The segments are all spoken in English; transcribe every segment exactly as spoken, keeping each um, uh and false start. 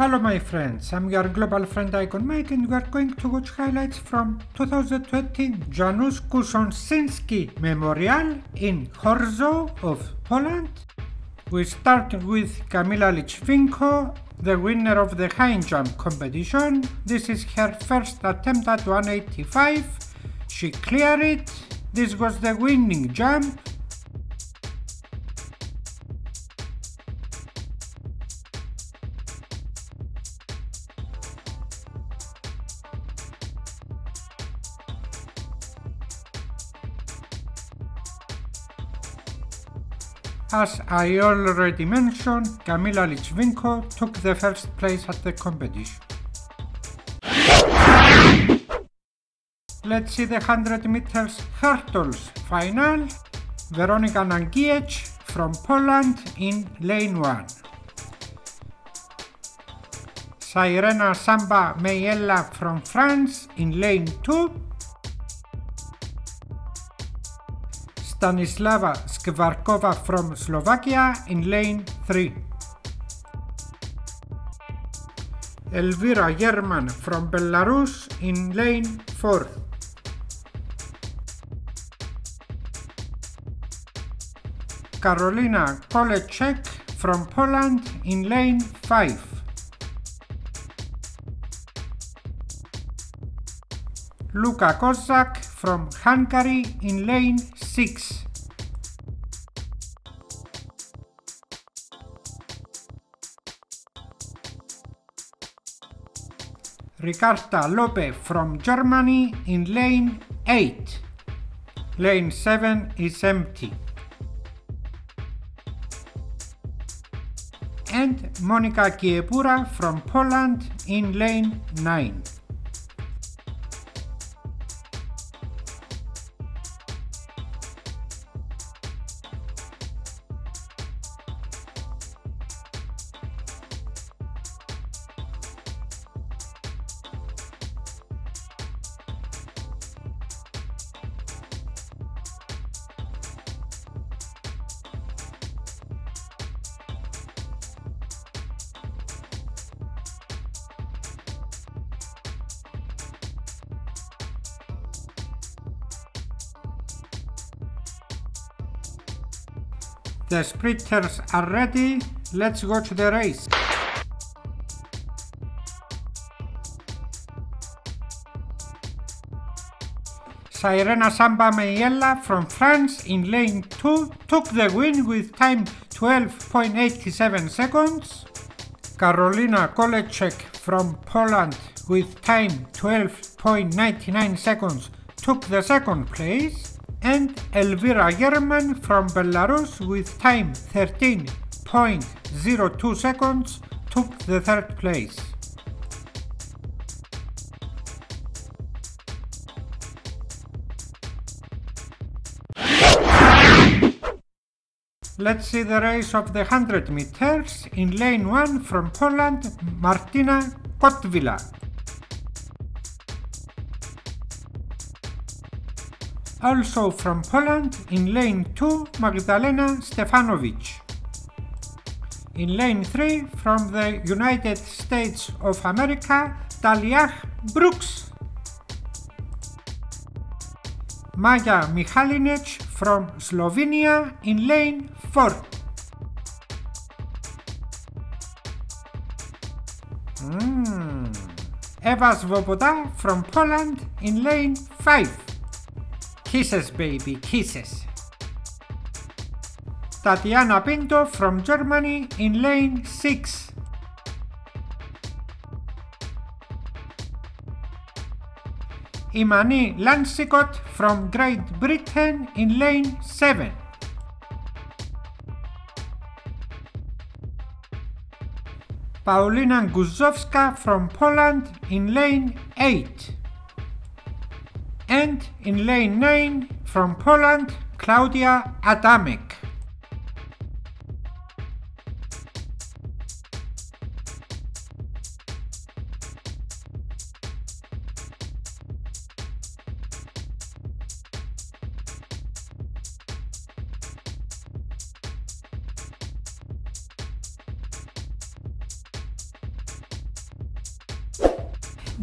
Hello my friends, I'm your global friend ICON MIKE and we are going to watch highlights from twenty twenty Janusz Kusociński Memorial in Chorzów of Poland. We start with Kamila Lićwinko, the winner of the high jump competition. This is her first attempt at one eighty-five. She cleared it. This was the winning jump. As I already mentioned, Kamila Lićwinko took the first place at the competition. Let's see the one hundred meters hurdles final. Veronika Nangiech from Poland in lane one. Cyréna Samba-Mayela from France in lane two. Stanislava Skvarkova from Slovakia in lane three. Elvira Herman from Belarus in lane four. Karolina Kołeczek from Poland in lane five. Luka Kozak from Hungary in lane six. Ricarta Lope from Germany in lane eight. Lane seven is empty. And Monica Kiepura from Poland in lane nine. The sprinters are ready, let's watch the race. Cyréna Samba-Mayela from France in lane two took the win with time twelve point eight seven seconds. Karolina Kołeczek from Poland with time twelve point nine nine seconds took the second place. And Elvira Herman from Belarus with time thirteen point zero two seconds took the third place. Let's see the race of the one hundred meters in lane one from Poland, Martina Kotwila. Also from Poland, in lane two, Magdalena Stefanovic. In lane three, from the United States of America, Daliah Brooks. Maja Michalinec from Slovenia, in lane four. Mm. Ewa Swoboda from Poland, in lane five. Kisses, baby, kisses. Tatjana Pinto from Germany in lane six. Imani Lansiquot from Great Britain in lane seven. Paulina Guzowska from Poland in lane eight. And in lane nine, from Poland, Klaudia Adamek.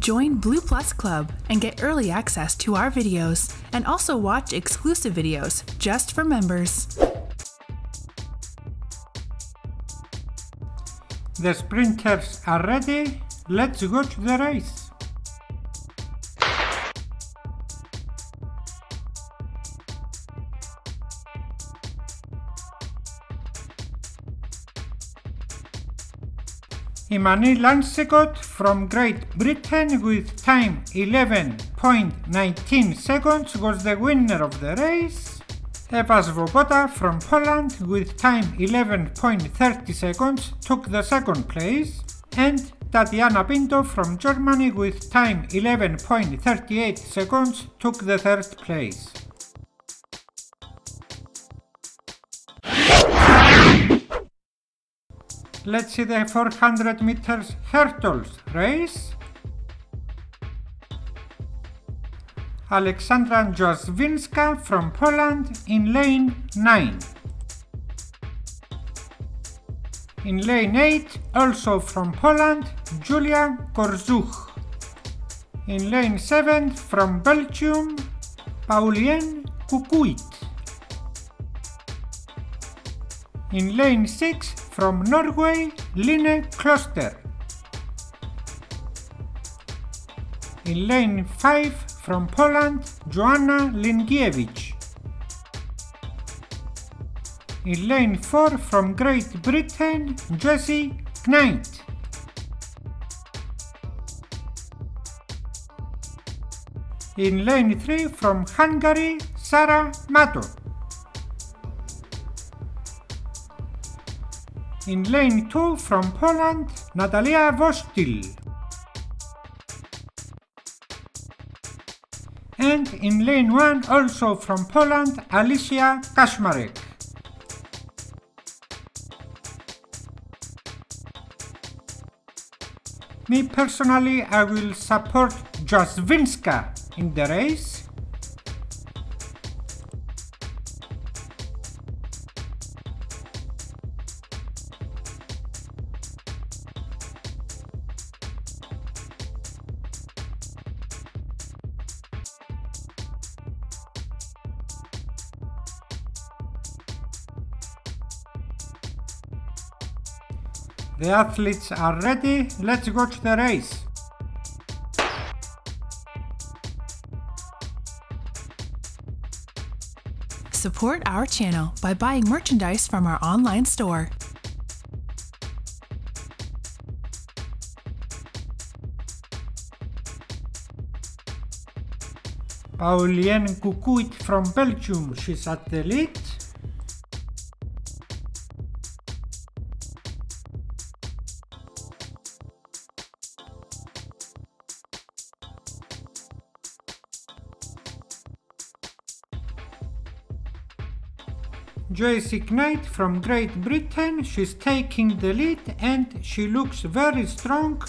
Join Blue Plus Club and get early access to our videos and also watch exclusive videos just for members. The sprinters are ready. Let's go to the race. Imani Lansiquot from Great Britain with time eleven point one nine seconds was the winner of the race. Ewa Swoboda from Poland with time eleven point three zero seconds took the second place, and Tatjana Pinto from Germany with time eleven point three eight seconds took the third place. Let's see the four hundred meters hurdles race. Aleksandra Jaźwińska from Poland in lane nine. In lane eight, also from Poland, Julian Korzuch. In lane seven, from Belgium, Paulien Couckuyt. In lane six, from Norway, Line Kloster. In lane five, from Poland, Joanna Linkiewicz. In lane four, from Great Britain, Jessie Knight. In lane three, from Hungary, Sara Mato. In lane two, from Poland, Natalia Wostil. And in lane one, also from Poland, Alicia Kaczmarek. Me personally, I will support Jaźwińska in the race. The athletes are ready, let's go to the race. Support our channel by buying merchandise from our online store. Paulien Couckuyt from Belgium, she's at the lead. Jessie Knight from Great Britain, she's taking the lead and she looks very strong.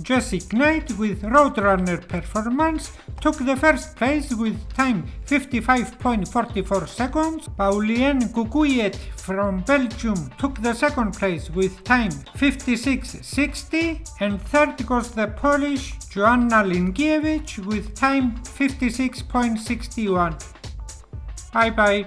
Jessie Knight with Roadrunner Performance took the first place with time fifty-five point four four seconds. Paulien Couckuyt from Belgium took the second place with time fifty-six sixty, and third goes the Polish Joanna Linkiewicz with time fifty-six point six one. Bye bye.